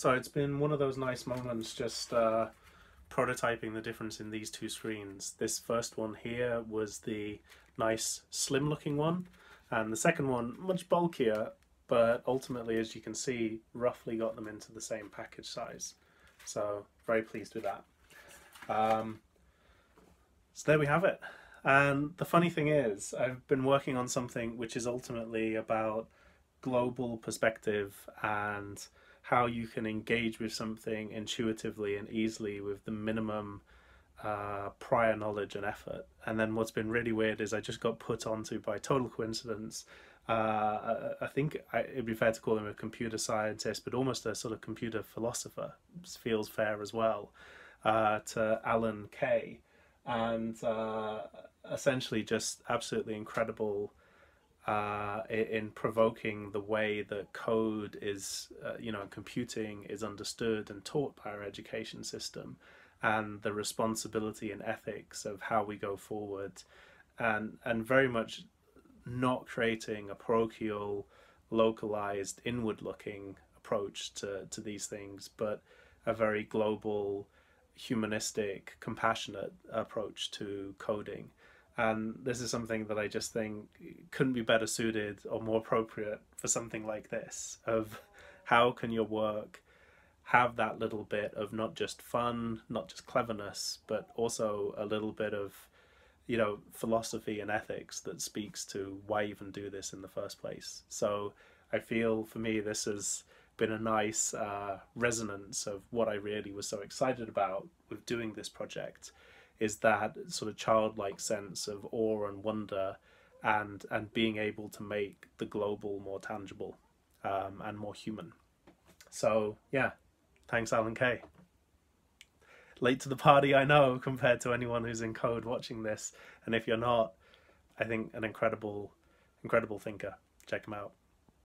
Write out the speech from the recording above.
So it's been one of those nice moments just prototyping the difference in these two screens. This first one here was the nice slim looking one, and the second one much bulkier, but ultimately, as you can see, roughly got them into the same package size. So very pleased with that. So there we have it. And the funny thing is, I've been working on something which is ultimately about global perspective and how you can engage with something intuitively and easily with the minimum prior knowledge and effort. And then what's been really weird is I just got put onto, by total coincidence, I think it'd be fair to call him a computer scientist, but almost a sort of computer philosopher, feels fair as well, to Alan Kay. And essentially just absolutely incredible in provoking the way that code is, computing is understood and taught by our education system, and the responsibility and ethics of how we go forward, and very much not creating a parochial, localized, inward-looking approach to these things, but a very global, humanistic, compassionate approach to coding. And this is something that I just think couldn't be better suited or more appropriate for something like this, of how can your work have that little bit of not just fun, not just cleverness, but also a little bit of, philosophy and ethics that speaks to why even do this in the first place. So I feel for me this has been a nice resonance of what I really was so excited about with doing this project, is that sort of childlike sense of awe and wonder, and being able to make the global more tangible and more human. So yeah, thanks Alan Kay. Late to the party, I know, compared to anyone who's in code watching this, and if you're not, I think an incredible thinker. Check him out.